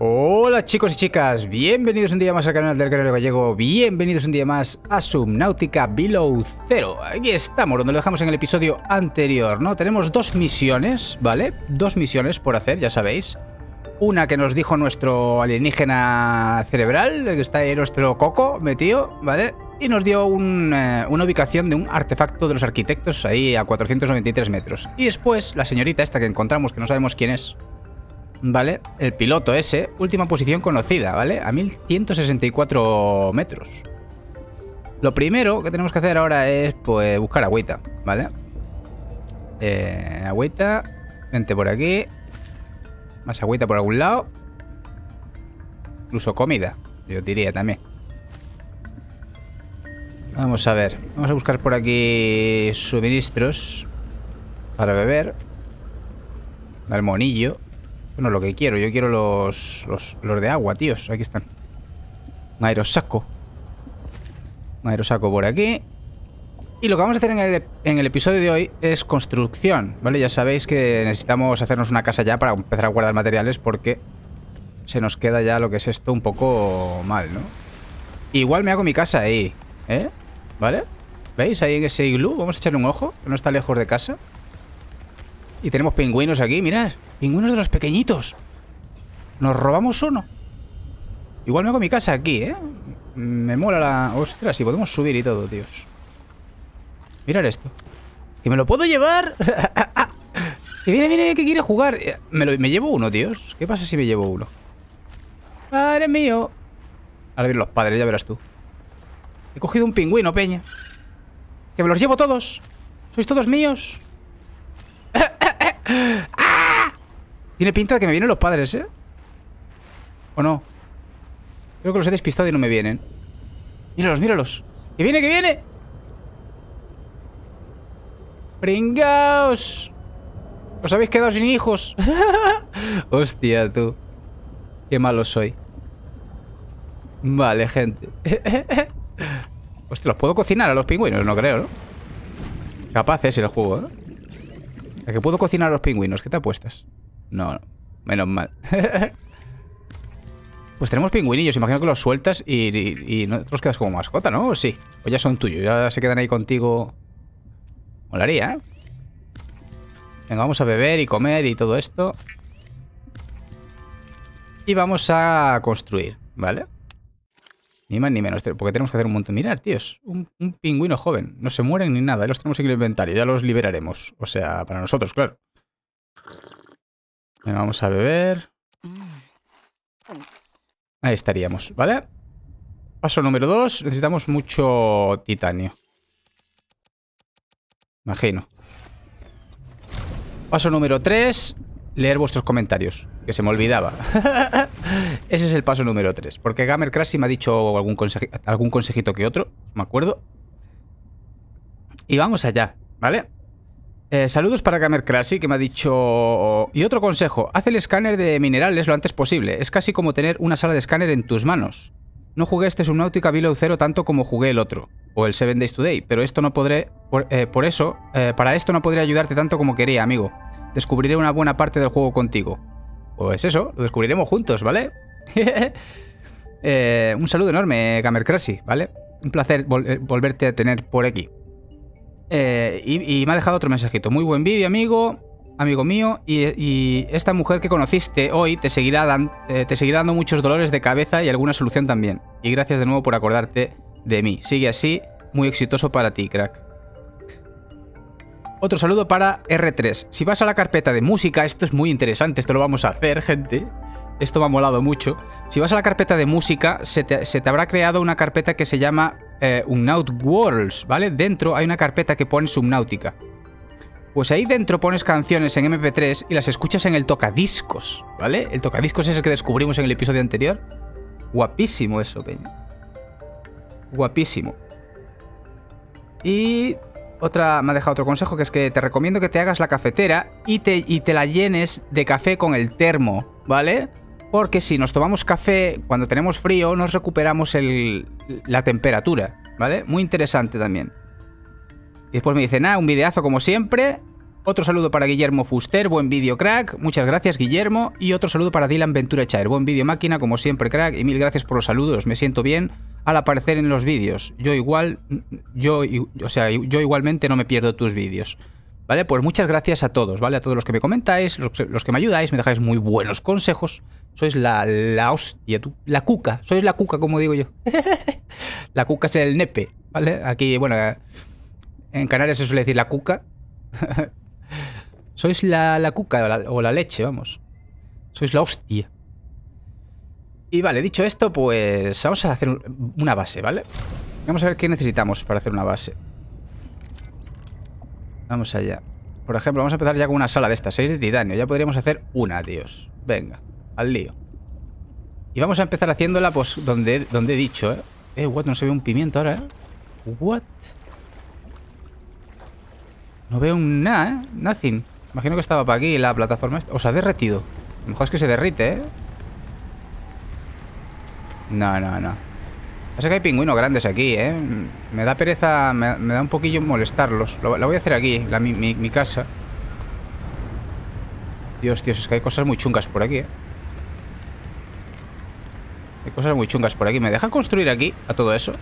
Hola chicos y chicas, bienvenidos un día más al canal del CanarioGallego, bienvenidos un día más a Subnautica Below Zero. Aquí estamos, donde lo dejamos en el episodio anterior, ¿no? Tenemos dos misiones, ¿vale? Dos misiones por hacer, ya sabéis. Una que nos dijo nuestro alienígena cerebral, que está ahí nuestro coco metido, ¿vale? Y nos dio una ubicación de un artefacto de los arquitectos ahí a 493 metros. Y después la señorita esta que encontramos, que no sabemos quién es, ¿vale? El piloto ese, última posición conocida, ¿vale? A 1164 metros. Lo primero que tenemos que hacer ahora es, pues, buscar agüita, ¿vale? Agüita, vente por aquí. Más agüita por algún lado. Incluso comida, yo diría también. Vamos a ver, vamos a buscar por aquí suministros para beber. Al monillo. Bueno, lo que quiero, yo quiero los de agua, tíos. Aquí están. Un aerosaco. Un aerosaco por aquí. Y lo que vamos a hacer en el episodio de hoy es construcción, ¿vale? Ya sabéis que necesitamos hacernos una casa ya para empezar a guardar materiales porque se nos queda ya lo que es esto un poco mal, ¿no? Igual me hago mi casa ahí, ¿eh? ¿Vale? ¿Veis? Ahí en ese iglú. Vamos a echarle un ojo, que no está lejos de casa. Y tenemos pingüinos aquí, mirad. Pingüinos de los pequeñitos. Nos robamos uno. Igual me hago mi casa aquí, ¿eh? Me mola la... Ostras, si podemos subir y todo, tíos. Mirad esto. ¿Que me lo puedo llevar? Que viene, viene, que quiere jugar. Me llevo uno, tíos. ¿Qué pasa si me llevo uno? ¡Padre mío! Ahora vienen los padres, ya verás tú. He cogido un pingüino, peña. Que me los llevo todos. Sois todos míos. ¡Ah! Tiene pinta de que me vienen los padres, ¿eh? ¿O no? Creo que los he despistado y no me vienen. Míralos, míralos. ¡Que viene, que viene! ¡Pringaos! Os habéis quedado sin hijos. Hostia, tú. Qué malo soy. Vale, gente. Hostia, ¿los puedo cocinar a los pingüinos? No creo, ¿no? Capaz es el juego, ¿eh? Que puedo cocinar a los pingüinos, ¿qué te apuestas? No, no, menos mal. Pues tenemos pingüinillos, imagino que los sueltas y no te los quedas como mascota, ¿no? ¿O sí? O ya son tuyos, ya se quedan ahí contigo. Molaría, ¿eh? Venga, vamos a beber y comer y todo esto. Y vamos a construir, ¿vale? Ni más ni menos, porque tenemos que hacer un montón. Mirad, tíos, un pingüino joven. No se mueren ni nada, los tenemos en el inventario. Ya los liberaremos, o sea, para nosotros, claro. Bueno, vamos a beber. Ahí estaríamos, ¿vale? Paso número 2, necesitamos mucho titanio. Imagino. Paso número 3, leer vuestros comentarios, que se me olvidaba. Ese es el paso número 3, porque GamerCrashy me ha dicho algún consejito que otro, me acuerdo. Y vamos allá, ¿vale? Saludos para GamerCrashy, que me ha dicho... Y otro consejo, haz el escáner de minerales lo antes posible. Es casi como tener una sala de escáner en tus manos. No jugué este Subnautica Below Zero tanto como jugué el otro, o el 7 Days Today, pero esto no podré... para esto no podré ayudarte tanto como quería, amigo. Descubriré una buena parte del juego contigo. Pues eso, lo descubriremos juntos, ¿vale? Un saludo enorme, GamerCrashy, ¿vale? Un placer volverte a tener por aquí. Y me ha dejado otro mensajito. Muy buen vídeo, amigo mío. Y esta mujer que conociste hoy te seguirá dando muchos dolores de cabeza y alguna solución también. Y gracias de nuevo por acordarte de mí. Sigue así, muy exitoso para ti, crack. Otro saludo para R3. Si vas a la carpeta de música, esto es muy interesante, esto lo vamos a hacer, gente. Esto me ha molado mucho. Si vas a la carpeta de música, se te habrá creado una carpeta que se llama Unknown Worlds, ¿vale? Dentro hay una carpeta que pone Subnautica. Pues ahí dentro pones canciones en MP3 y las escuchas en el tocadiscos, ¿vale? El tocadiscos es el que descubrimos en el episodio anterior. Guapísimo eso, peña. Guapísimo. Y... me ha dejado otro consejo, que es que te recomiendo que te hagas la cafetera y te la llenes de café con el termo, ¿vale? Porque si nos tomamos café cuando tenemos frío, nos recuperamos la temperatura, ¿vale? Muy interesante también. Y después me dicen, ah, un videazo como siempre. Otro saludo para Guillermo Fuster, buen vídeo, crack. Muchas gracias, Guillermo. Y otro saludo para Dylan Ventura Chaer, buen vídeo, máquina, como siempre, crack. Y mil gracias por los saludos, me siento bien al aparecer en los vídeos. Yo igualmente no me pierdo tus vídeos. Vale, pues muchas gracias a todos, ¿vale? A todos los que me comentáis, los que me ayudáis, me dejáis muy buenos consejos. Sois la hostia, tú. La cuca, sois la cuca, como digo yo. La cuca es el nepe, ¿vale? Aquí, bueno, en Canarias se suele decir la cuca. Sois la cuca o la leche, vamos. Sois la hostia. Y vale, dicho esto, pues vamos a hacer una base, ¿vale? Vamos a ver qué necesitamos para hacer una base. Vamos allá. Por ejemplo, vamos a empezar ya con una sala de estas, 6 de titanio. Ya podríamos hacer una, tíos. Venga, al lío. Y vamos a empezar haciéndola, pues, donde he dicho, ¿eh? What, no se ve un pimiento ahora, ¿eh? What? No veo un nada, ¿eh? Nothing. Imagino que estaba para aquí la plataforma esta. O se ha derretido. A lo mejor es que se derrite, ¿eh? No, no, no. Pasa que hay pingüinos grandes aquí, ¿eh? Me da pereza, me da un poquillo molestarlos. La voy a hacer aquí, mi casa. Dios, Dios, es que hay cosas muy chungas por aquí, ¿eh? Hay cosas muy chungas por aquí. ¿Me dejan construir aquí a todo eso?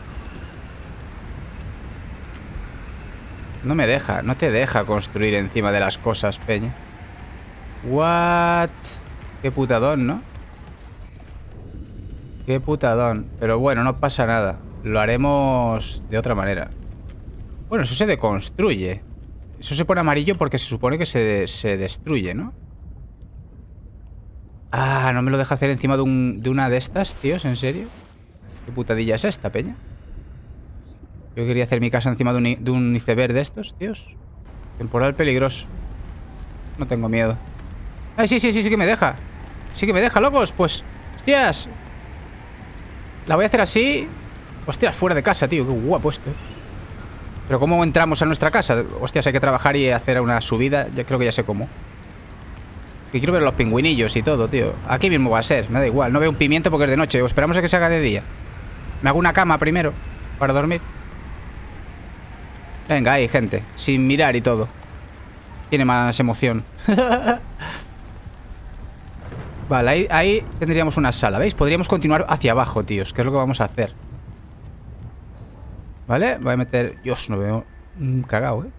No me deja, no te deja construir encima de las cosas, peña. What? Qué putadón, ¿no? Qué putadón. Pero bueno, no pasa nada. Lo haremos de otra manera. Bueno, eso se deconstruye. Eso se pone amarillo porque se supone que se destruye, ¿no? Ah, no me lo deja hacer encima de una de estas, tíos, ¿en serio? ¿Qué putadilla es esta, peña? Yo quería hacer mi casa encima de un iceberg de estos, tíos. Temporal peligroso. No tengo miedo. ¡Ay, sí, sí, sí, sí que me deja! ¡Sí que me deja, locos! Pues, hostias. La voy a hacer así. Hostias, fuera de casa, tío. Qué guapo esto. Pero ¿cómo entramos a nuestra casa? Hostias, hay que trabajar y hacer una subida. Ya creo que ya sé cómo. Que quiero ver los pingüinillos y todo, tío. Aquí mismo va a ser, me da igual. No veo un pimiento porque es de noche. O esperamos a que se haga de día. Me hago una cama primero para dormir. Venga, ahí, gente. Sin mirar y todo. Tiene más emoción. Vale, ahí tendríamos una sala, ¿veis? Podríamos continuar hacia abajo, tíos. Que es lo que vamos a hacer. Vale, voy a meter... Dios, no veo un cagao, ¿eh?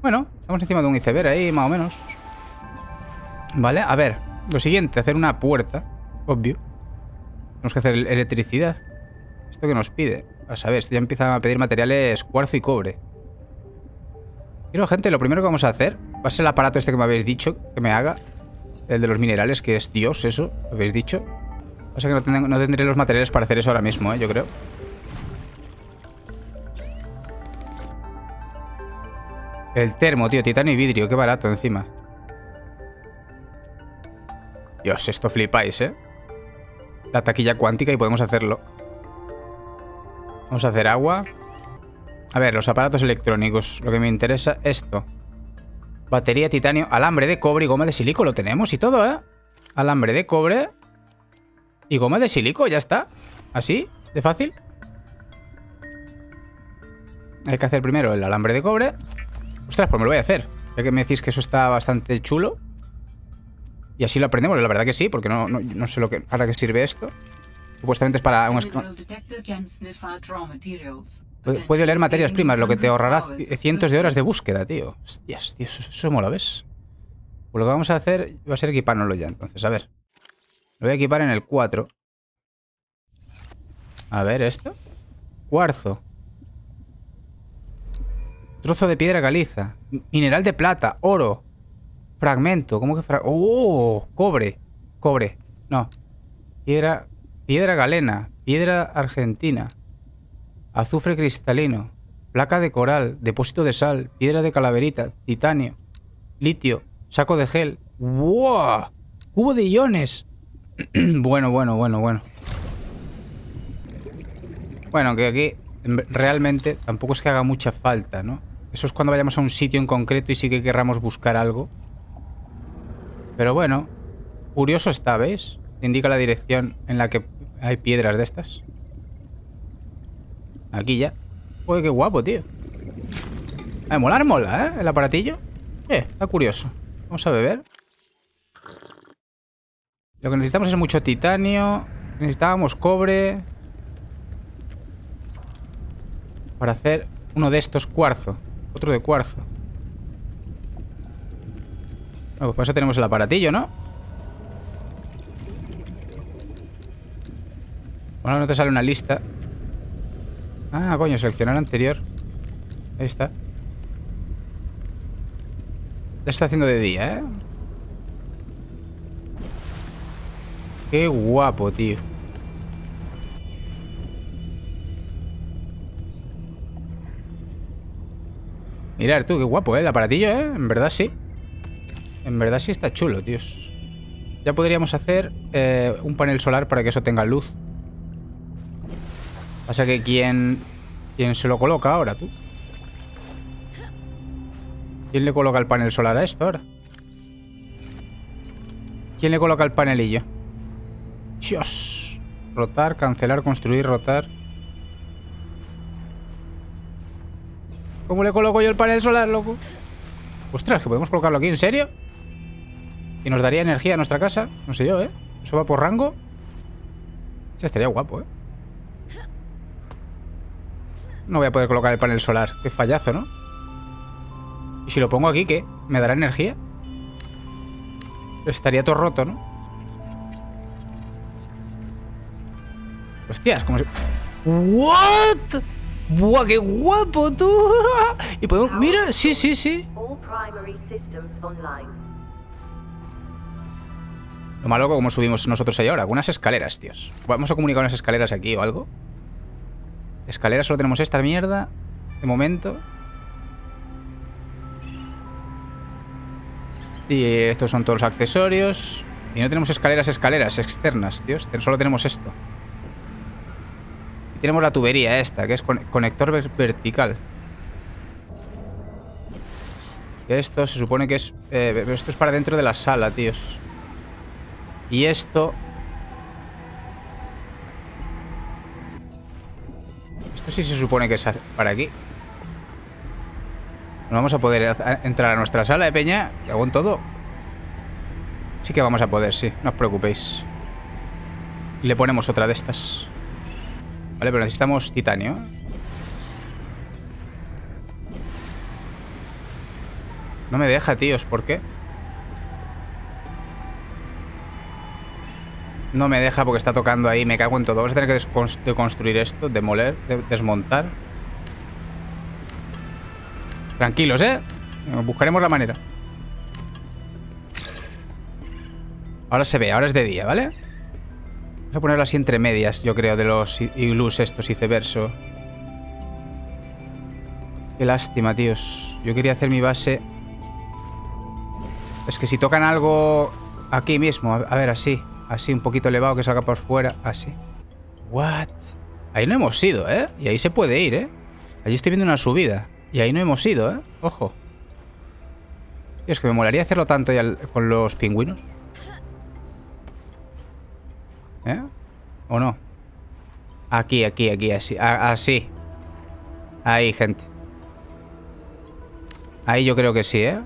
Bueno, estamos encima de un iceberg ahí, más o menos. Vale, a ver. Lo siguiente, hacer una puerta. Obvio. Tenemos que hacer electricidad. Esto que nos pide. A saber, esto ya empieza a pedir materiales cuarzo y cobre. Quiero, gente, lo primero que vamos a hacer va a ser el aparato este que me habéis dicho que me haga. El de los minerales, que es Dios, eso. ¿Lo habéis dicho? O sea que no tendré los materiales para hacer eso ahora mismo, ¿eh? Yo creo. El termo, tío. Titanio y vidrio. Qué barato encima. Dios, esto flipáis, ¿eh? La taquilla cuántica y podemos hacerlo. Vamos a hacer agua. A ver, los aparatos electrónicos. Lo que me interesa, esto. Batería, titanio, alambre de cobre y goma de silico. Lo tenemos y todo, ¿eh? Alambre de cobre y goma de silico, ya está. Así, de fácil. Hay que hacer primero el alambre de cobre. Ostras, pues me lo voy a hacer. Ya que me decís que eso está bastante chulo. Y así lo aprendemos, la verdad que sí. Porque no sé para qué sirve esto. Supuestamente es para... Puede oler materias primas, lo que te ahorrará cientos de horas de búsqueda, tío. Hostias, tío, eso mola, ¿ves? Pues lo que vamos a hacer va a ser equipárnoslo ya, entonces, a ver. Lo voy a equipar en el 4. A ver, esto. Cuarzo. Trozo de piedra caliza. Mineral de plata, oro. Fragmento, ¿cómo que ¡oh! Cobre, cobre. No. Piedra galena, piedra argentina. Azufre cristalino, placa de coral, depósito de sal, piedra de calaverita, titanio, litio, saco de gel. ¡Wow! ¡Cubo de iones! Bueno, bueno, bueno, bueno. Bueno, que aquí realmente tampoco es que haga mucha falta, ¿no? Eso es cuando vayamos a un sitio en concreto y sí que querramos buscar algo. Pero bueno, curioso está, ¿veis? Te indica la dirección en la que hay piedras de estas. Aquí ya. Joder, qué guapo, tío. Mola, ¿eh? El aparatillo. Está curioso. Vamos a beber. Lo que necesitamos es mucho titanio. Necesitábamos cobre para hacer uno de estos cuarzo. Otro de cuarzo. Bueno, pues para eso tenemos el aparatillo, ¿no? Bueno, no te sale una lista. Ah, coño, seleccionar anterior. Ahí está. Ya está haciendo de día, ¿eh? Qué guapo, tío. Mirad tú, qué guapo, ¿eh? El aparatillo, ¿eh? En verdad sí. En verdad sí está chulo, tíos. Ya podríamos hacer un panel solar para que eso tenga luz. Pasa que ¿quién se lo coloca ahora, tú? ¿Quién le coloca el panel solar a esto ahora? ¿Quién le coloca el panelillo? Dios. Rotar, cancelar, construir, rotar. ¿Cómo le coloco yo el panel solar, loco? Ostras, que podemos colocarlo aquí, ¿en serio? Y nos daría energía a nuestra casa. No sé yo, ¿eh? Eso va por rango. Sí, estaría guapo, ¿eh? No voy a poder colocar el panel solar. Qué fallazo, ¿no? Y si lo pongo aquí, ¿qué? ¿Me dará energía? Estaría todo roto, ¿no? Hostias, como se... ¿What? ¡Buah, qué guapo, tú! Y podemos... Mira, sí, sí, sí. Lo malo que como subimos nosotros ahí ahora. Unas escaleras, tíos. Vamos a comunicar unas escaleras aquí o algo. Escaleras solo tenemos esta mierda de momento. Y estos son todos los accesorios. Y no tenemos escaleras externas, tíos. Solo tenemos esto. Y tenemos la tubería esta, que es conector vertical. Esto se supone que es... esto es para dentro de la sala, tíos. Y esto... Esto sí se supone que es para aquí. No vamos a poder entrar a nuestra sala de peña. ¿Hago en todo? Sí que vamos a poder, sí. No os preocupéis. Le ponemos otra de estas. Vale, pero necesitamos titanio. No me deja, tíos. ¿Por qué? No me deja porque está tocando ahí. Me cago en todo. Vamos a tener que deconstruir esto. Demoler. Desmontar. Tranquilos, ¿eh? Buscaremos la manera. Ahora se ve. Ahora es de día, ¿vale? Voy a ponerlo así entre medias, yo creo, de los iglús estos iceverso. Qué lástima, tíos. Yo quería hacer mi base. Es que si tocan algo aquí mismo. A ver, así. Así, un poquito elevado, que salga por fuera. Así. What? Ahí no hemos ido, ¿eh? Y ahí se puede ir, ¿eh? Allí estoy viendo una subida. Y ahí no hemos ido, ¿eh? Ojo. Es que me molaría hacerlo tanto ya con los pingüinos. ¿Eh? ¿O no? Aquí, aquí, aquí, así. Así. Ahí, gente. Ahí yo creo que sí, ¿eh?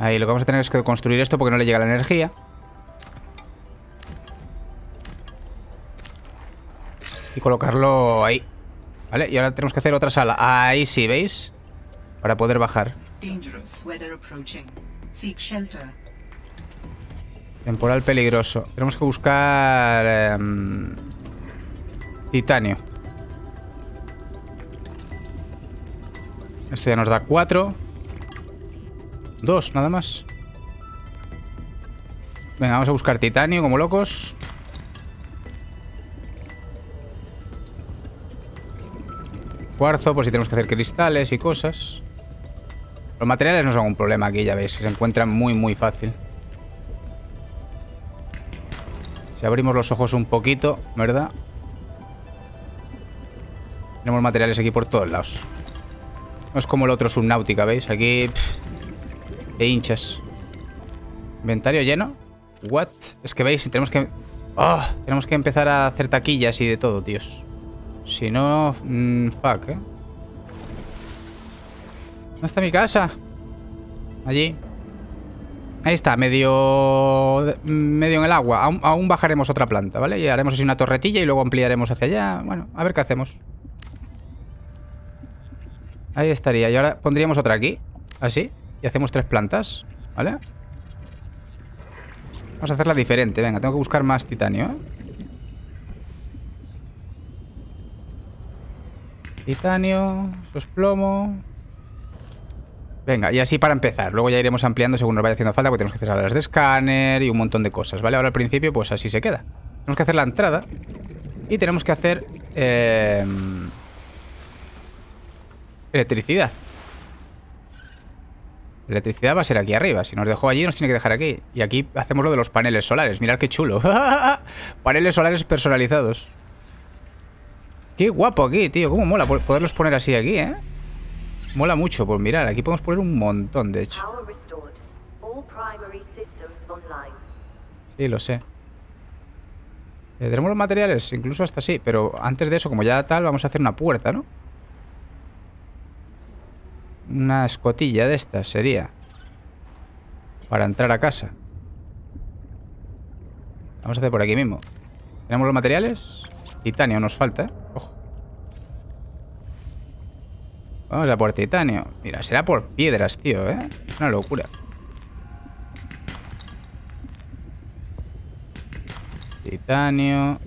Ahí lo que vamos a tener es que construir esto porque no le llega la energía. Y colocarlo ahí. Vale, y ahora tenemos que hacer otra sala. Ahí sí, ¿veis? Para poder bajar. Temporal peligroso. Tenemos que buscar... titanio. Esto ya nos da 4. 2, nada más. Venga, vamos a buscar titanio como locos. Cuarzo, pues si tenemos que hacer cristales y cosas. Los materiales no son un problema aquí, ya veis. Se encuentran muy, muy fácil. Si abrimos los ojos un poquito, ¿verdad? Tenemos materiales aquí por todos lados. No es como el otro Subnautica, ¿veis? Aquí... de hinchas. Inventario lleno. What? Es que veis, tenemos que... ¡Oh! Tenemos que empezar a hacer taquillas y de todo, tíos. Si no... fuck, ¿eh? ¿Dónde está mi casa? Allí. Ahí está, medio en el agua. Aún bajaremos otra planta, ¿vale? Y haremos así una torretilla y luego ampliaremos hacia allá. Bueno, a ver qué hacemos. Ahí estaría. Y ahora pondríamos otra aquí. Así. Y hacemos 3 plantas, ¿vale? Vamos a hacerla diferente. Venga, tengo que buscar más titanio, ¿eh? Titanio, eso es plomo. Venga, y así para empezar. Luego ya iremos ampliando según nos vaya haciendo falta, porque tenemos que hacer salas de escáner y un montón de cosas, ¿vale? Ahora al principio, pues así se queda. Tenemos que hacer la entrada y tenemos que hacer electricidad. Electricidad va a ser aquí arriba. Si nos dejó allí, nos tiene que dejar aquí. Y aquí hacemos lo de los paneles solares. Mirad qué chulo. Paneles solares personalizados. Qué guapo aquí, tío. Cómo mola poderlos poner así aquí, ¿eh? Mola mucho. Pues mirad, aquí podemos poner un montón, de hecho. Sí, lo sé. Tenemos los materiales, incluso hasta así. Pero antes de eso, como ya tal, vamos a hacer una puerta, ¿no? Una escotilla de estas sería. Para entrar a casa. Vamos a hacer por aquí mismo. Tenemos los materiales. Titanio nos falta, ojo. Vamos a por titanio. Mira, será por piedras, tío, ¿eh? Una locura. Titanio.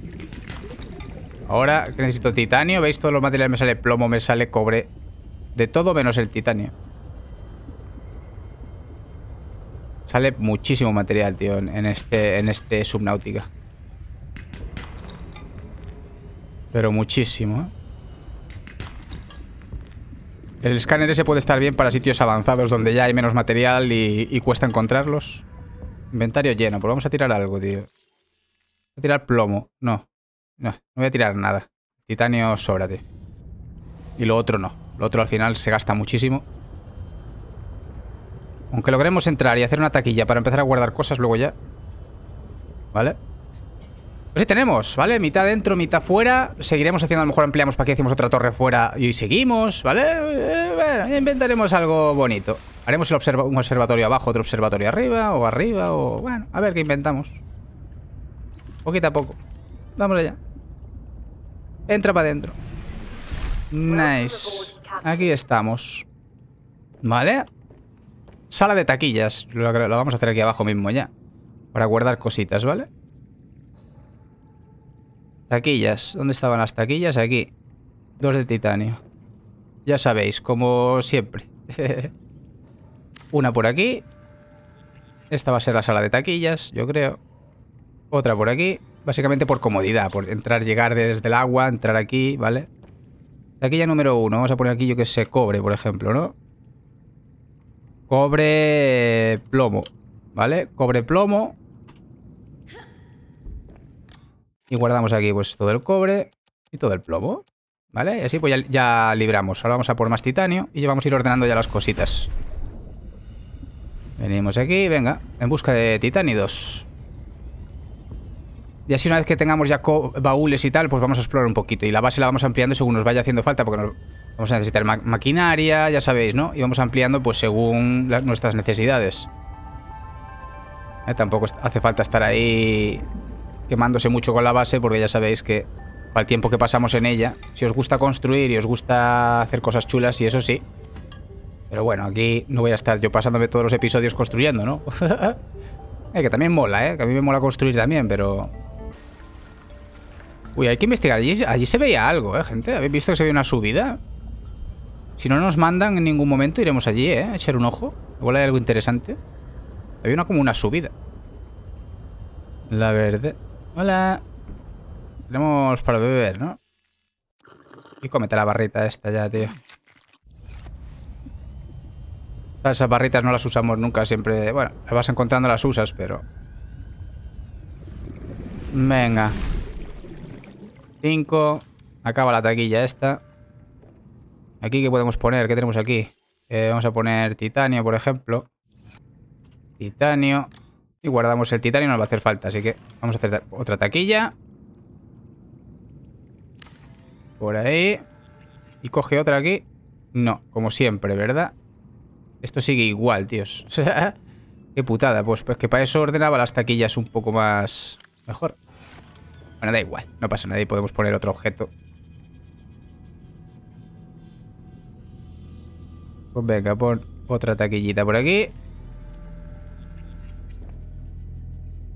Ahora necesito titanio. ¿Veis? Todos los materiales me sale plomo, me sale cobre. De todo menos el titanio. Sale muchísimo material, tío, en este Subnautica. Pero muchísimo, ¿eh? El escáner ese puede estar bien para sitios avanzados donde ya hay menos material y cuesta encontrarlos. Inventario lleno, pues vamos a tirar algo, tío. Voy a tirar plomo. No voy a tirar nada. Titanio sobra, tío. Y lo otro no. Lo otro al final se gasta muchísimo. Aunque logremos entrar y hacer una taquilla para empezar a guardar cosas luego ya. ¿Vale? Pues sí tenemos, ¿vale? Mitad dentro, mitad fuera. Seguiremos haciendo, a lo mejor ampliamos para aquí, hacemos otra torre fuera y seguimos, ¿vale? Bueno, inventaremos algo bonito. Haremos un observatorio abajo, otro observatorio arriba o... Bueno, a ver qué inventamos. Poquito a poco. Vamos allá. Entra para adentro. Nice. Aquí estamos. ¿Vale? Sala de taquillas. Lo vamos a hacer aquí abajo mismo ya. Para guardar cositas, ¿vale? Taquillas. ¿Dónde estaban las taquillas? Aquí. 2 de titanio. Ya sabéis, como siempre. Una por aquí. Esta va a ser la sala de taquillas, yo creo. Otra por aquí. Básicamente por comodidad. Por entrar, llegar desde el agua, entrar aquí, ¿vale? Taquilla número 1. Vamos a poner aquí, yo que sé, cobre, por ejemplo, ¿no? Cobre... plomo. ¿Vale? Cobre, plomo... Y guardamos aquí pues todo el cobre y todo el plomo, ¿vale? Y así pues ya libramos. Ahora vamos a por más titanio y ya vamos a ir ordenando ya las cositas. Venimos aquí, venga, en busca de titánidos. Y así una vez que tengamos ya baúles y tal, pues vamos a explorar un poquito. Y la base la vamos ampliando según nos vaya haciendo falta, porque nos vamos a necesitar maquinaria, ya sabéis, ¿no? Y vamos ampliando pues según nuestras necesidades. Tampoco hace falta estar ahí... quemándose mucho con la base, porque ya sabéis que al tiempo que pasamos en ella, si os gusta construir y os gusta hacer cosas chulas, y eso sí. Pero bueno, aquí no voy a estar yo pasándome todos los episodios construyendo, ¿no? Que también mola, ¿eh? Que a mí me mola construir también, pero... Uy, hay que investigar. Allí se veía algo, ¿eh, gente? ¿Habéis visto que se veía una subida? Si no nos mandan en ningún momento, iremos allí, ¿eh? A echar un ojo. Igual hay algo interesante. Había como una subida. La verdad... Hola. Tenemos para beber, ¿no? Y cómete la barrita esta ya, tío. Esas barritas no las usamos nunca, siempre... Bueno, las vas encontrando, las usas, pero... Venga. 5. Acaba la taquilla esta. Aquí, ¿qué podemos poner? ¿Qué tenemos aquí? Vamos a poner titanio, por ejemplo. Titanio... Y guardamos el titanio, nos va a hacer falta, así que vamos a hacer otra taquilla. Por ahí. Y coge otra aquí. No, como siempre, ¿verdad? Esto sigue igual, tíos. Qué putada. Pues que para eso ordenaba las taquillas un poco más... mejor. Bueno, da igual. No pasa nada. Y podemos poner otro objeto. Pues venga, pon otra taquillita por aquí.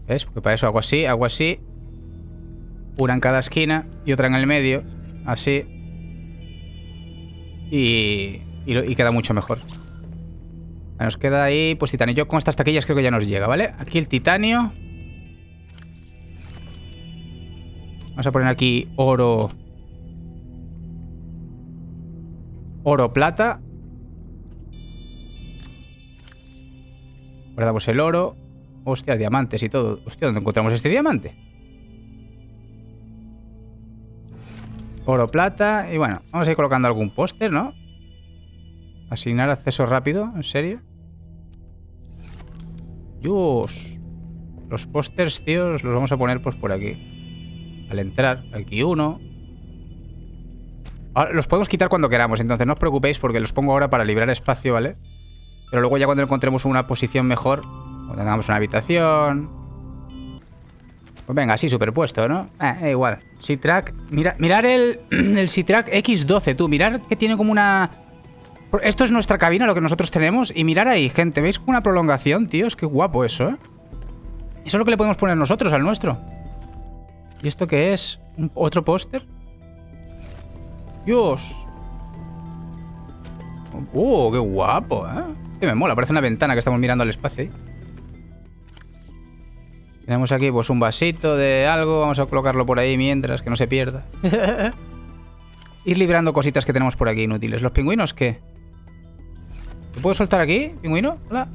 ¿Ves? Porque para eso hago así... Una en cada esquina y otra en el medio. Así. Y queda mucho mejor. Nos queda ahí, pues, titanio. Yo con estas taquillas creo que ya nos llega, ¿vale? Aquí el titanio. Vamos a poner aquí oro. Oro, plata. Guardamos el oro. Hostia, diamantes y todo. Hostia, ¿dónde encontramos este diamante? Oro, plata. Y bueno, vamos a ir colocando algún póster, ¿no? Asignar acceso rápido, ¿en serio? Dios. Los pósters, tíos, los vamos a poner pues por aquí. Al entrar, aquí uno. Ahora, los podemos quitar cuando queramos, entonces no os preocupéis porque los pongo ahora para liberar espacio, ¿vale? Pero luego ya cuando encontremos una posición mejor, o tengamos una habitación... Pues venga, así superpuesto, ¿no? Igual. Seatrack... Mirar el Seatrack X12, tú. Mirar que tiene como una... Esto es nuestra cabina, lo que nosotros tenemos. Y mirar ahí, gente. ¿Veis una prolongación, tíos? Qué guapo eso, ¿eh? Eso es lo que le podemos poner nosotros al nuestro. ¿Y esto qué es? ¿Otro póster? ¡Dios! ¡Oh, qué guapo, eh! Que me mola, parece una ventana que estamos mirando al espacio ahí. Tenemos aquí pues un vasito de algo. Vamos a colocarlo por ahí mientras, que no se pierda. Ir liberando cositas que tenemos por aquí inútiles. ¿Los pingüinos qué? ¿Lo puedo soltar aquí, pingüino? Hola.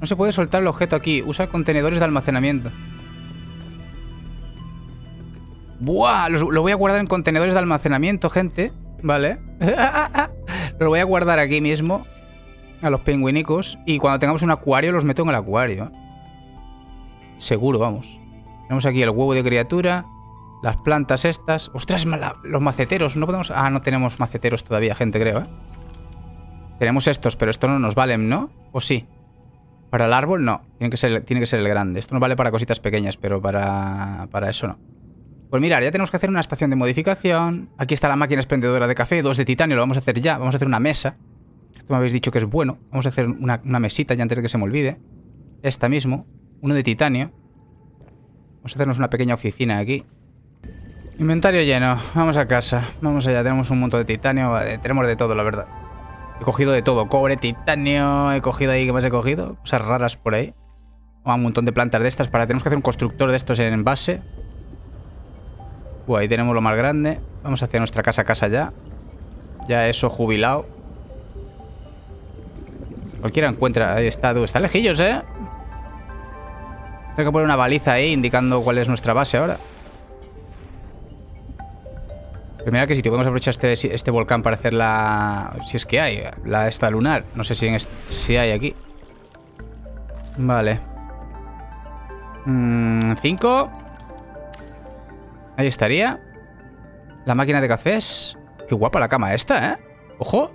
No se puede soltar el objeto aquí. Usa contenedores de almacenamiento. ¡Buah! Lo voy a guardar en contenedores de almacenamiento, gente. Vale. Lo voy a guardar aquí mismo. A los pingüinicos. Y cuando tengamos un acuario, los meto en el acuario. Seguro, vamos. Tenemos aquí el huevo de criatura. Las plantas estas. ¡Ostras! Los maceteros. No podemos... Ah, no tenemos maceteros todavía, gente, creo, ¿eh? Tenemos estos, pero estos no nos valen, ¿no? ¿O sí? Para el árbol, no. Tiene que ser el grande. Esto nos vale para cositas pequeñas, pero para eso no. Pues mirad, ya tenemos que hacer una estación de modificación. Aquí está la máquina expendedora de café. 2 de titanio, lo vamos a hacer ya. Vamos a hacer una mesa. Esto me habéis dicho que es bueno. Vamos a hacer una mesita ya antes de que se me olvide. Esta mismo. 1 de titanio. Vamos a hacernos una pequeña oficina aquí. Inventario lleno. Vamos a casa. Vamos allá. Tenemos un montón de titanio. Vale, tenemos de todo, la verdad. He cogido de todo. Cobre, titanio... He cogido ahí... ¿Qué más he cogido? Cosas raras por ahí. Un montón de plantas de estas. Tenemos que hacer un constructor de estos en base. Ahí tenemos lo más grande. Vamos hacia nuestra casa ya. Ya eso, jubilado. Cualquiera encuentra... Ahí está, tú. Está lejillos, ¿eh? Tengo que poner una baliza ahí indicando cuál es nuestra base ahora. Pero mira qué sitio, podemos aprovechar este volcán para hacer la... Si es que hay, la esta lunar. No sé si hay aquí. Vale. 5. Ahí estaría. La máquina de cafés. Qué guapa la cama esta, ¿eh? Ojo.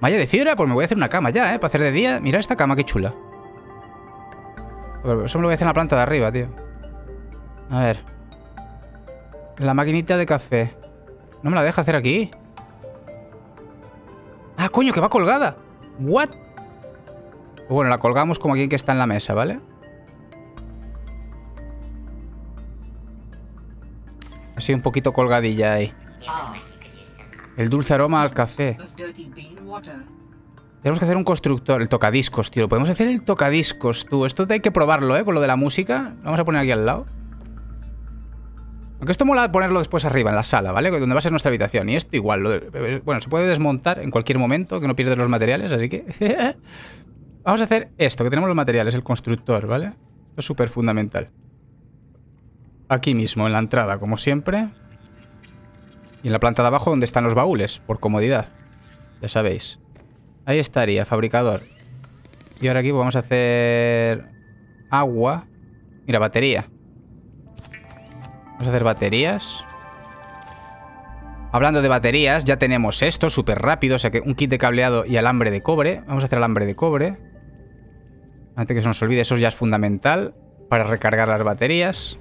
Malla de fibra, pues me voy a hacer una cama ya, ¿eh? Para hacer de día. Mira esta cama, qué chula. Eso me lo voy a hacer en la planta de arriba, tío. A ver. La maquinita de café. No me la deja hacer aquí. Ah, coño, que va colgada. What? Bueno, la colgamos como aquí que está en la mesa, ¿vale? Así un poquito colgadilla ahí. El dulce aroma al café. Tenemos que hacer un constructor. El tocadiscos, tío. Podemos hacer el tocadiscos, tú. Esto hay que probarlo, ¿eh? Con lo de la música. Lo vamos a poner aquí al lado. Aunque esto mola ponerlo después arriba, en la sala, ¿vale? Donde va a ser nuestra habitación. Y esto igual. Bueno, se puede desmontar en cualquier momento, que no pierdes los materiales, así que... Vamos a hacer esto, que tenemos los materiales, el constructor, ¿vale? Esto es súper fundamental. Aquí mismo, en la entrada, como siempre. Y en la planta de abajo, donde están los baúles, por comodidad. Ya sabéis. Ahí estaría, fabricador. Y ahora aquí vamos a hacer... Agua. Mira, batería. Vamos a hacer baterías. Hablando de baterías, ya tenemos esto súper rápido, o sea que un kit de cableado y alambre de cobre. Vamos a hacer alambre de cobre. Antes que se nos olvide, eso ya es fundamental para recargar las baterías.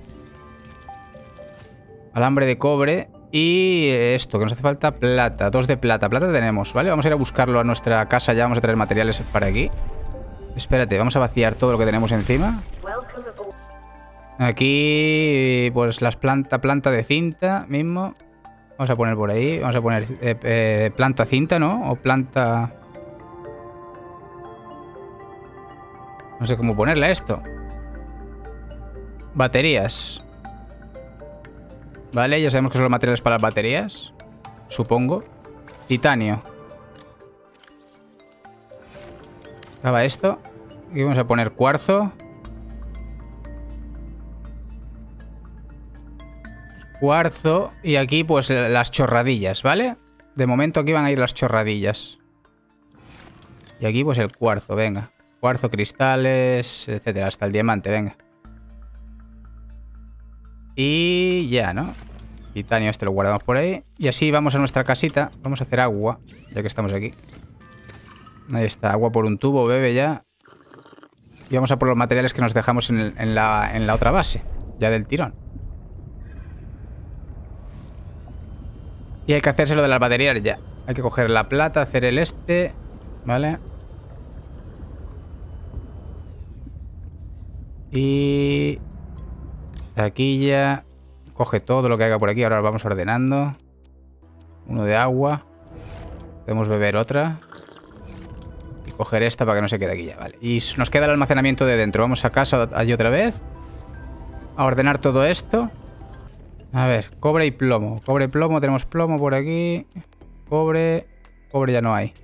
Alambre de cobre y esto, que nos hace falta plata, 2 de plata. Plata tenemos, ¿vale? Vamos a ir a buscarlo a nuestra casa ya, vamos a traer materiales para aquí. Espérate, vamos a vaciar todo lo que tenemos encima. Aquí, pues las planta de cinta mismo. Vamos a poner por ahí, vamos a poner planta cinta, ¿no? O planta... No sé cómo ponerle a esto. Baterías. Vale, ya sabemos que son los materiales para las baterías. Supongo. Titanio. Acaba esto. Aquí vamos a poner cuarzo. Cuarzo. Y aquí pues las chorradillas, ¿vale? De momento aquí van a ir las chorradillas. Y aquí pues el cuarzo, venga. Cuarzo, cristales, etcétera. Hasta el diamante, venga. Y ya, ¿no? Titanio este lo guardamos por ahí. Y así vamos a nuestra casita. Vamos a hacer agua, ya que estamos aquí. Ahí está, agua por un tubo, bebe ya. Y vamos a por los materiales que nos dejamos en la otra base. Ya del tirón. Y hay que hacerse lo de las baterías ya. Hay que coger la plata, hacer el este. Vale. Y... aquí ya... coge todo lo que haga por aquí. Ahora lo vamos ordenando. Uno de agua. Podemos beber otra. Y coger esta para que no se quede aquí ya. Vale. Y nos queda el almacenamiento de dentro. Vamos a casa allí otra vez. A ordenar todo esto. A ver, cobre y plomo. Cobre, plomo, tenemos plomo por aquí. Cobre... cobre ya no hay.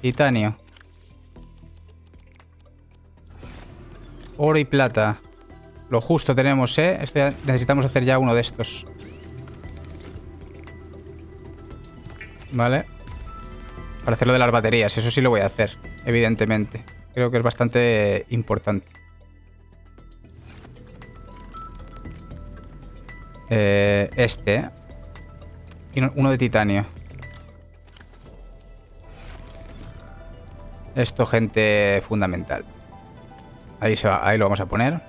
Titanio. Oro y plata. Lo justo tenemos, ¿eh? Esto ya necesitamos hacer ya uno de estos. Vale. Para hacer lo de las baterías. Eso sí lo voy a hacer, evidentemente. Creo que es bastante importante. Este. Y uno de titanio. Esto, gente, fundamental. Ahí se va, ahí lo vamos a poner.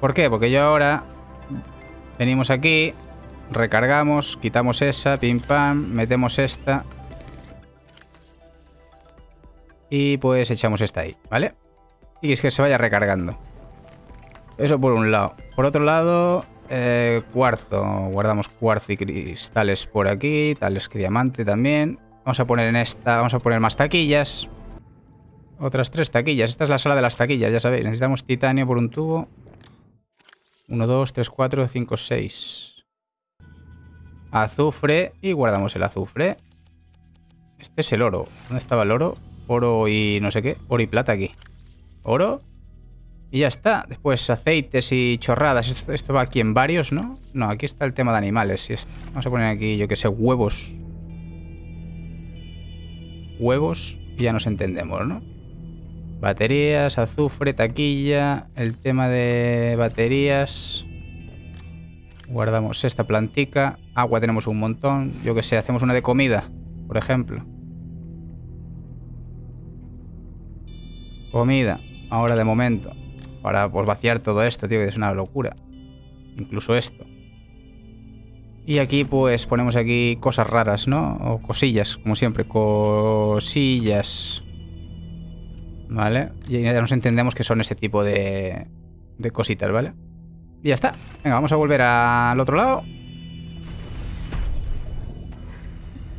¿Por qué? Porque yo ahora venimos aquí, recargamos, quitamos esa, pim pam, metemos esta. Y pues echamos esta ahí, ¿vale? Y es que se vaya recargando. Eso por un lado. Por otro lado, cuarzo. Guardamos cuarzo y cristales por aquí. Tales que diamante también. Vamos a poner en esta, vamos a poner más taquillas. Otras 3 taquillas. Esta es la sala de las taquillas, ya sabéis. Necesitamos titanio por un tubo. 1, 2, 3, 4, 5, 6. Azufre. Y guardamos el azufre. Este es el oro. ¿Dónde estaba el oro? Oro y no sé qué. Oro y plata aquí. Oro. Y ya está. Después aceites y chorradas. Esto va aquí en varios, ¿no? No, aquí está el tema de animales. Y vamos a poner aquí, yo que sé, huevos. Huevos. Y ya nos entendemos, ¿no? Baterías, azufre, taquilla. El tema de baterías. Guardamos esta plantica. Agua tenemos un montón. Yo que sé, hacemos una de comida, por ejemplo. Comida. Ahora de momento. Para pues, vaciar todo esto, tío, que es una locura. Incluso esto. Y aquí pues ponemos aquí cosas raras, ¿no? O cosillas, como siempre. Cosillas. ¿Vale? Y ya nos entendemos que son ese tipo de cositas, ¿vale? Y ya está. Venga, vamos a volver al otro lado.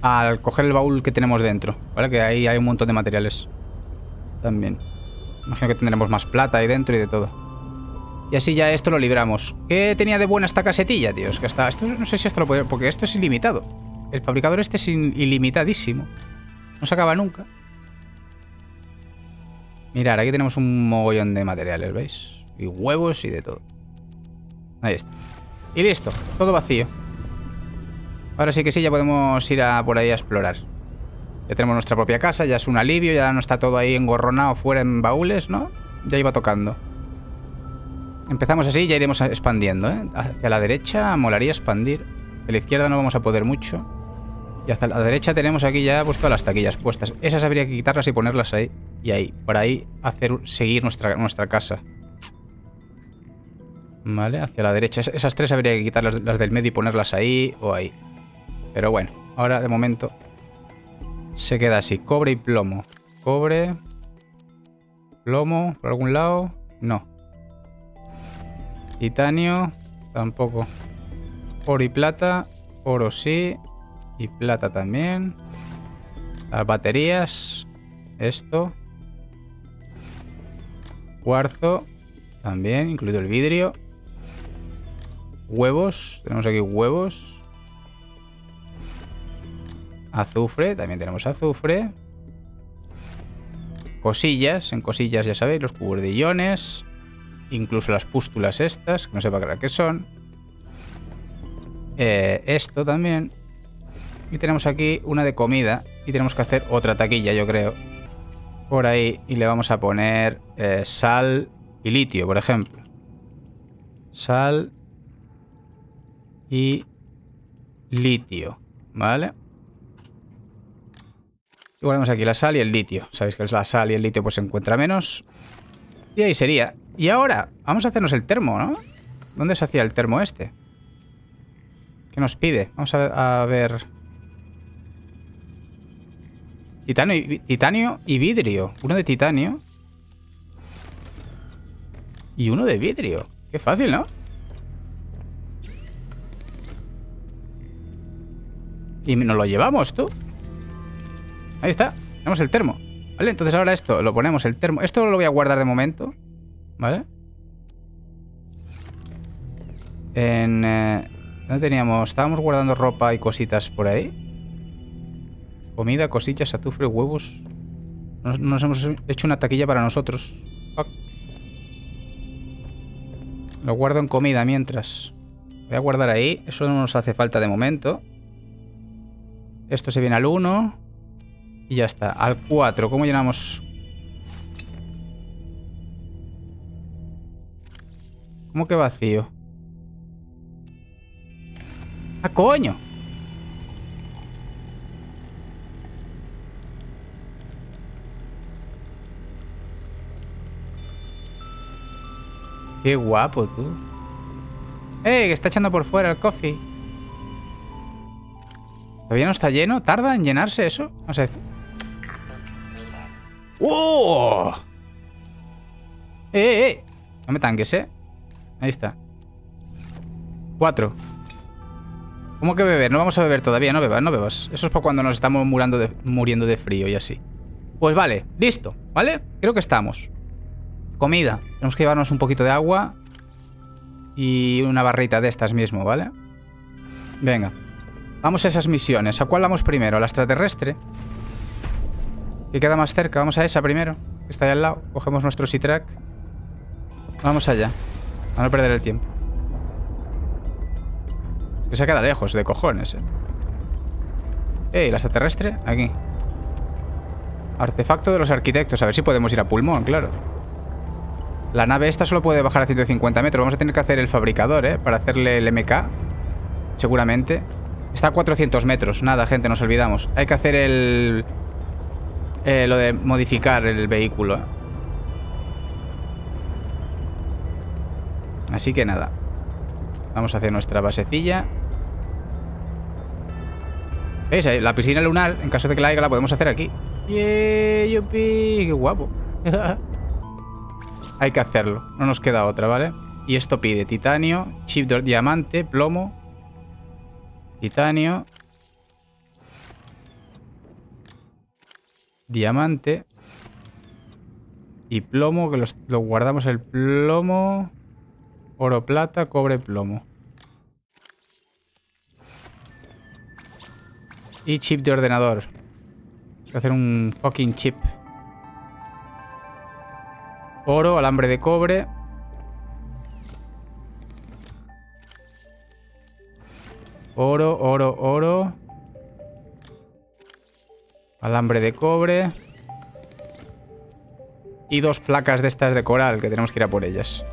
Al coger el baúl que tenemos dentro, ¿vale? Que ahí hay un montón de materiales. También. Imagino que tendremos más plata ahí dentro y de todo. Y así ya esto lo libramos. ¿Qué tenía de buena esta casetilla, tío? Es que hasta... esto no sé si hasta lo puedo... porque esto es ilimitado. El fabricador este es ilimitadísimo. No se acaba nunca. Mirad, aquí tenemos un mogollón de materiales, ¿veis? Y huevos y de todo. Ahí está. Y listo. Todo vacío. Ahora sí que sí, ya podemos ir a por ahí a explorar. Ya tenemos nuestra propia casa, ya es un alivio, ya no está todo ahí engorronado fuera en baúles, ¿no? Ya iba tocando. Empezamos así y ya iremos expandiendo, ¿eh? Hacia la derecha molaría expandir. De la izquierda no vamos a poder mucho. Y hasta la derecha tenemos aquí ya pues todas las taquillas puestas. Esas habría que quitarlas y ponerlas ahí. Y ahí, para ahí hacer seguir nuestra casa. Vale, hacia la derecha. Esas tres habría que quitar las del medio y ponerlas ahí o ahí. Pero bueno, ahora de momento se queda así. Cobre y plomo. Cobre. Plomo, por algún lado. No. Titanio. Tampoco. Oro y plata. Oro sí. Y plata también. Las baterías. Esto. Cuarzo. También, incluido el vidrio. Huevos. Tenemos aquí huevos. Azufre. También tenemos azufre. Cosillas. En cosillas ya sabéis, los cubos de iones. Incluso las pústulas estas, que no sé para qué son. Esto también. Y tenemos aquí una de comida. Y tenemos que hacer otra taquilla, yo creo. Por ahí. Y le vamos a poner sal y litio, por ejemplo. Sal y litio. ¿Vale? Y guardamos aquí la sal y el litio. Sabéis que es la sal y el litio pues se encuentra menos. Y ahí sería. Y ahora vamos a hacernos el termo, ¿no? ¿Dónde se hacía el termo este? ¿Qué nos pide? Vamos a ver... Titanio y vidrio. Uno de titanio. Y uno de vidrio. Qué fácil, ¿no? Y nos lo llevamos, tú. Ahí está. Tenemos el termo. Vale, entonces ahora esto. Lo ponemos el termo. Esto lo voy a guardar de momento. Vale. En... ¿dónde teníamos? Estábamos guardando ropa y cositas por ahí. Comida, cosillas, azufre, huevos. Nos hemos hecho una taquilla para nosotros. Fuck. Lo guardo en comida mientras. Voy a guardar ahí. Eso no nos hace falta de momento. Esto se viene al 1. Y ya está. Al 4. ¿Cómo llenamos? ¿Cómo que vacío? ¡Ah, coño! Qué guapo, tú. ¡Eh! Que está echando por fuera el coffee. ¿Todavía no está lleno? ¿Tarda en llenarse eso? No sé. ¡Oh! ¡Eh! No me tanques, ¿eh? Ahí está. 4. ¿Cómo que beber? No vamos a beber todavía. No bebas, no bebas. Eso es para cuando nos estamos muriendo de frío y así. Pues vale. Listo. ¿Vale? Creo que estamos. Comida. Tenemos que llevarnos un poquito de agua y una barrita de estas mismo, ¿vale? Venga. Vamos a esas misiones. ¿A cuál vamos primero? ¿A la extraterrestre? Que queda más cerca. Vamos a esa primero. Está ahí al lado. Cogemos nuestro Seatrack. Vamos allá. A no perder el tiempo. Que se queda lejos de cojones, ¿eh? Ey, la extraterrestre. Aquí. Artefacto de los arquitectos. A ver si podemos ir a pulmón, claro. La nave esta solo puede bajar a 150 metros. Vamos a tener que hacer el fabricador, ¿eh? Para hacerle el MK. Seguramente. Está a 400 metros. Nada, gente, nos olvidamos. Hay que hacer el... lo de modificar el vehículo. Así que nada. Vamos a hacer nuestra basecilla. ¿Veis? La piscina lunar, en caso de que la haya, la podemos hacer aquí. ¡Yey! ¡Yupi! ¡Qué guapo! Hay que hacerlo, no nos queda otra, ¿vale? Y esto pide titanio, chip de diamante, plomo, titanio, diamante y plomo, que lo guardamos el plomo, oro, plata, cobre, plomo. Y chip de ordenador. Hay que hacer un fucking chip. Oro, alambre de cobre. Oro, oro, oro. Alambre de cobre. Y dos placas de estas de coral, que tenemos que ir a por ellas.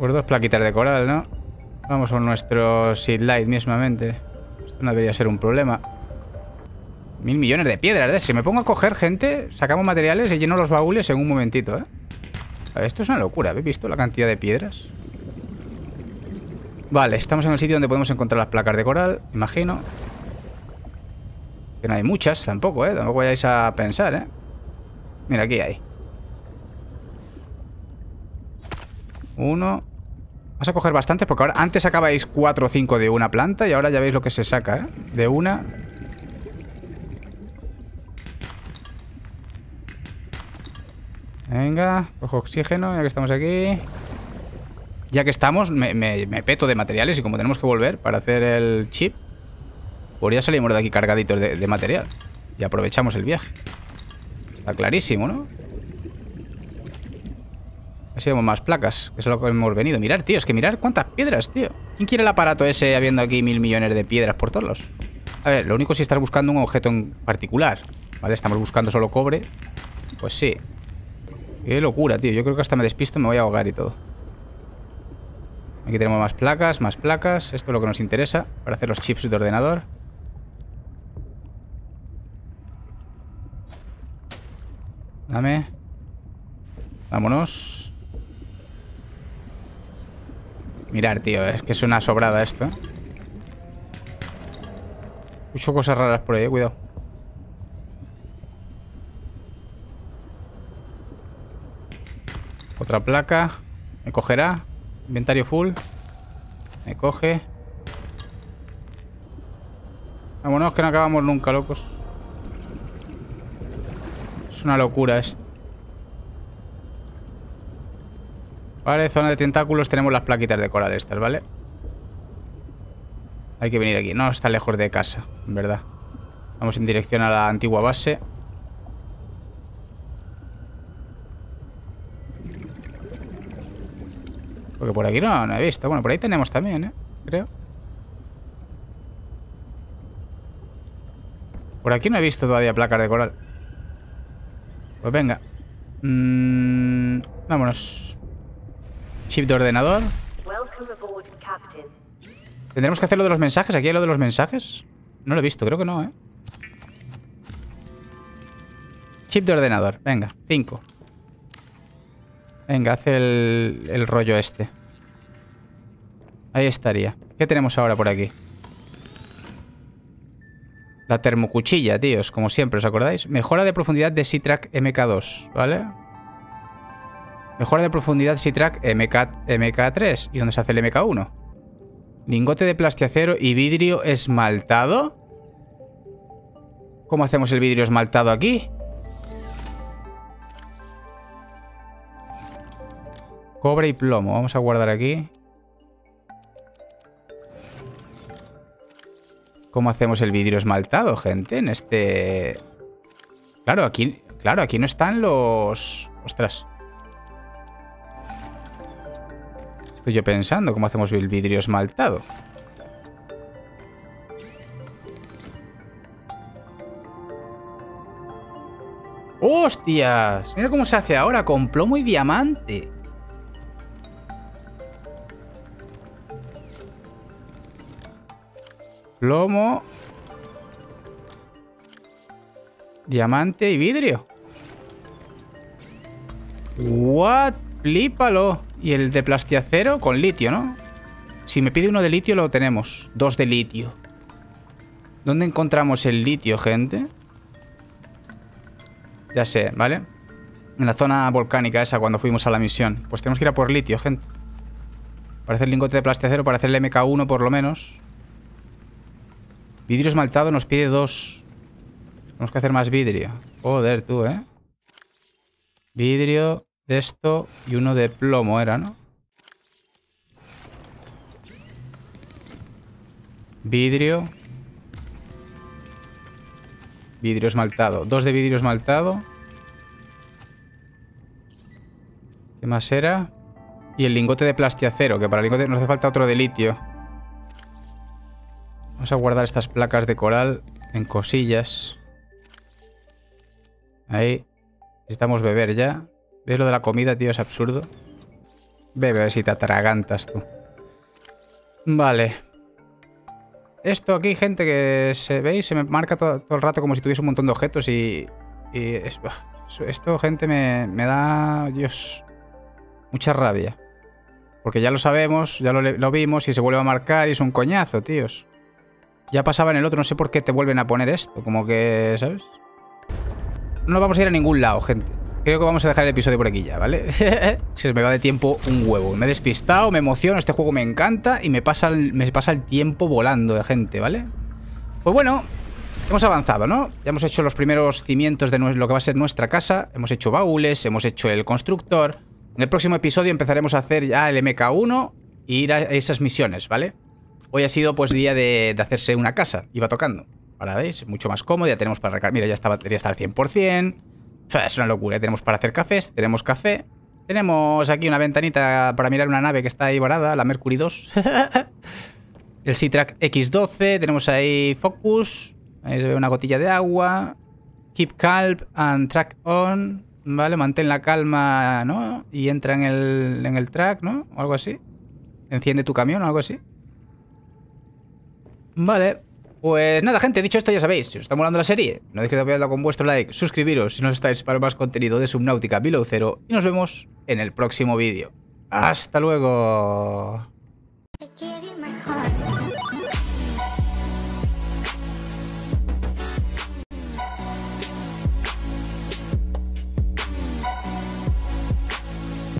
Por dos plaquitas de coral, ¿no? Vamos con nuestro Seed Light mismamente. Esto no debería ser un problema. 1000 millones de piedras, ¿eh? Si me pongo a coger, gente, sacamos materiales y lleno los baúles en un momentito, ¿eh? A ver, esto es una locura. ¿Habéis visto la cantidad de piedras? Vale, estamos en el sitio donde podemos encontrar las placas de coral, imagino. Que no hay muchas tampoco, ¿eh? Tampoco vayáis a pensar, ¿eh? Mira, aquí hay. Uno. Vas a coger bastantes porque ahora antes sacabais 4 o 5 de una planta y ahora ya veis lo que se saca, ¿eh? De una. Venga, cojo oxígeno, ya que estamos aquí. Ya que estamos, me peto de materiales y como tenemos que volver para hacer el chip, pues ya salimos de aquí cargaditos de material. Y aprovechamos el viaje. Está clarísimo, ¿no? Así vemos más placas, que es lo que hemos venido. Mirar, tío, es que mirar cuántas piedras, tío. ¿Quién quiere el aparato ese habiendo aquí 1000 millones de piedras por todos lados? A ver, lo único si estás buscando un objeto en particular, ¿vale? Estamos buscando solo cobre. Pues sí. Qué locura, tío. Yo creo que hasta me despisto, me voy a ahogar y todo. Aquí tenemos más placas, más placas. Esto es lo que nos interesa para hacer los chips de ordenador. Dame. Vámonos. Mirad, tío, es que es una sobrada esto, ¿eh? Escucho cosas raras por ahí, cuidado. Otra placa. Me cogerá. Inventario full. Me coge. Vámonos, que no acabamos nunca, locos. Es una locura esto. Vale, zona de tentáculos. Tenemos las plaquitas de coral estas, ¿vale? Hay que venir aquí. No, está lejos de casa, en verdad. Vamos en dirección a la antigua base. Porque por aquí no he visto. Bueno, por ahí tenemos también, ¿eh? Creo. Por aquí no he visto todavía placas de coral. Pues venga. Vámonos. Chip de ordenador. Tendremos que hacer lo de los mensajes. ¿Aquí hay lo de los mensajes? No lo he visto, creo que no, ¿eh? Chip de ordenador. Venga, 5. Venga, hace el rollo este. Ahí estaría. ¿Qué tenemos ahora por aquí? La termocuchilla, tíos. Como siempre, ¿os acordáis? Mejora de profundidad de Seatrack MK2, ¿vale? Mejora de profundidad Seatrack MK3. ¿Y dónde se hace el MK1? Lingote de plastiacero y vidrio esmaltado. ¿Cómo hacemos el vidrio esmaltado aquí? Cobre y plomo. Vamos a guardar aquí. ¿Cómo hacemos el vidrio esmaltado, gente? En este... Claro, aquí no están los... Ostras. Estoy yo pensando cómo hacemos el vidrio esmaltado. ¡Hostias! Mira cómo se hace ahora con plomo y diamante. Plomo, diamante y vidrio. What? Flípalo. Y el de plastiacero con litio, ¿no? Si me pide uno de litio lo tenemos. 2 de litio. ¿Dónde encontramos el litio, gente? Ya sé, ¿vale? En la zona volcánica esa cuando fuimos a la misión. Pues tenemos que ir a por litio, gente. Para hacer el lingote de plastiacero, para hacer el MK1 por lo menos. Vidrio esmaltado nos pide 2. Tenemos que hacer más vidrio. Joder, tú, ¿eh? Vidrio de esto y uno de plomo era, ¿no? Vidrio. Vidrio esmaltado. 2 de vidrio esmaltado. ¿Qué más era? Y el lingote de plastiacero, que para el lingote nos hace falta otro de litio. Vamos a guardar estas placas de coral en cosillas. Ahí. Necesitamos beber ya. ¿Ves lo de la comida, tío? Es absurdo. Bebe, a ver si te atragantas tú. Vale. Esto aquí, gente, que se veis, se me marca todo el rato como si tuviese un montón de objetos y esto, gente, me da, Dios, mucha rabia. Porque ya lo sabemos, ya lo vimos y se vuelve a marcar y es un coñazo, tíos. Ya pasaba en el otro, no sé por qué te vuelven a poner esto, como que, ¿sabes? No nos vamos a ir a ningún lado, gente. Creo que vamos a dejar el episodio por aquí ya, ¿vale? Se me va de tiempo un huevo. Me he despistado, me emociono, este juego me encanta y me pasa el tiempo volando de gente, ¿vale? Pues bueno, hemos avanzado, ¿no? Ya hemos hecho los primeros cimientos de lo que va a ser nuestra casa. Hemos hecho baúles, hemos hecho el constructor. En el próximo episodio empezaremos a hacer ya el MK1 e ir a esas misiones, ¿vale? Hoy ha sido pues día de hacerse una casa, iba tocando. Ahora veis, mucho más cómodo, ya tenemos para recargar. Mira, ya está, batería está al 100%. Es una locura, tenemos para hacer cafés, tenemos café, tenemos aquí una ventanita para mirar una nave que está ahí varada, la Mercury 2, el Seatrack X12, tenemos ahí Focus, ahí se ve una gotilla de agua, Keep Calm and Track On, vale, mantén la calma, ¿no? Y entra en el track, ¿no? O algo así, enciende tu camión o algo así, vale. Pues nada, gente, dicho esto ya sabéis, si os está molando la serie, no dejéis de apoyarla con vuestro like, suscribiros si no estáis para más contenido de Subnautica Below Zero y nos vemos en el próximo vídeo. ¡Hasta luego!